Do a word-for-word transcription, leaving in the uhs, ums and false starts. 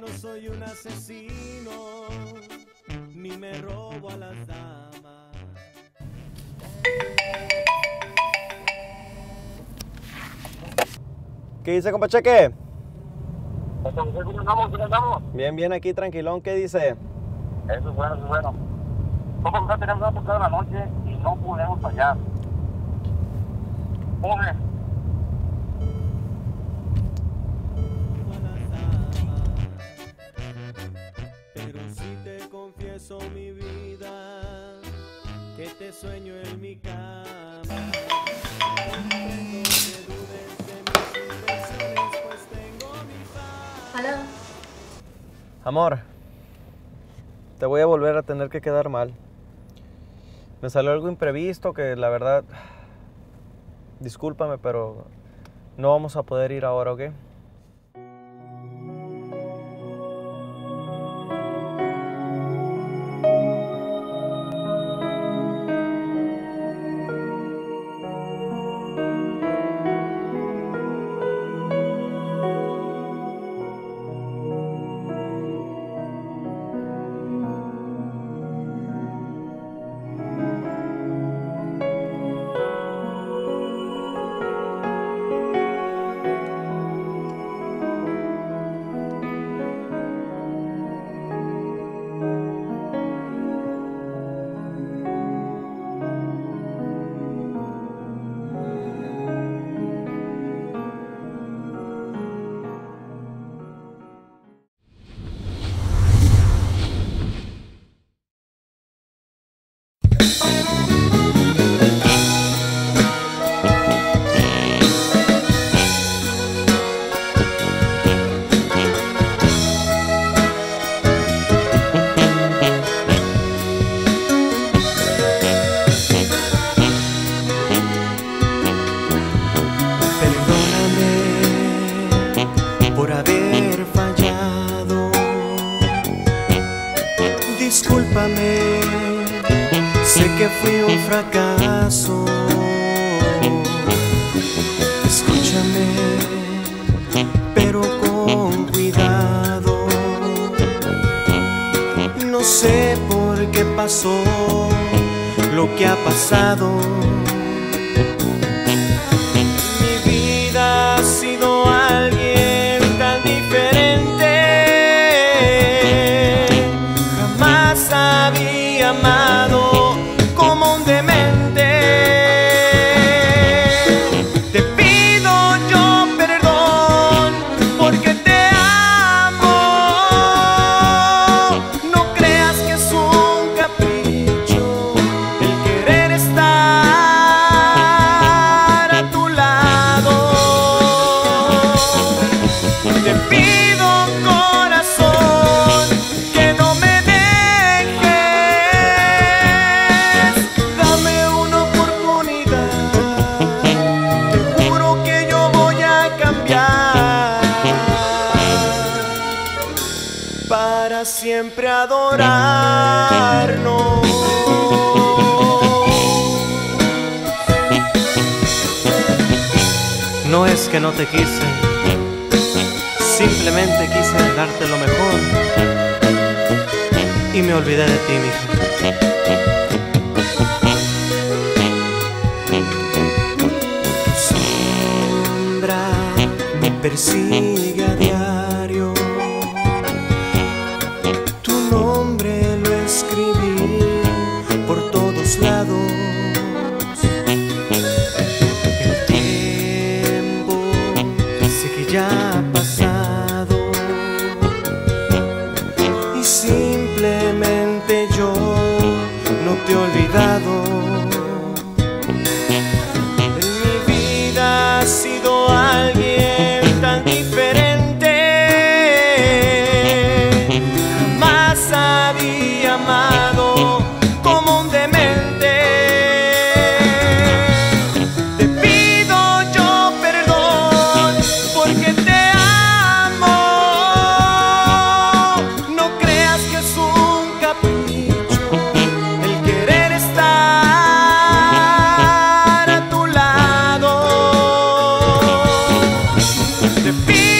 No soy un asesino, ni me robo a las damas. ¿Qué dice, compa Cheque? ¿Cómo andamos? ¿Cómo andamos? Bien, bien, aquí tranquilón. ¿Qué dice? Eso es bueno, eso es bueno. Nosotros ya tenemos una tocada la noche y no pudimos fallar. Hombre. Pero si te confieso mi vida, que te sueño en mi cama. Hola. Amor, te voy a volver a tener que quedar mal. Me salió algo imprevisto que la verdad... Discúlpame, pero no vamos a poder ir ahora, ¿ok? Sé que fui un fracaso. Escúchame, pero con cuidado. No sé por qué pasó lo que ha pasado. Mi vida ha sido alguien tan diferente. Jamás había amado como un demente. Te pido yo perdón porque te amo. No creas que es un capricho el querer estar a tu lado. Te pido, corazón, que no me para siempre adorarnos. No es que no te quise, simplemente quise darte lo mejor y me olvidé de ti, mija. Tu sombra me persigue a diario. El tiempo sé que ya ha pasado y simplemente yo no te he olvidado. En mi vida ha sido alguien tan diferente. Jamás había amado como un demente. Te pido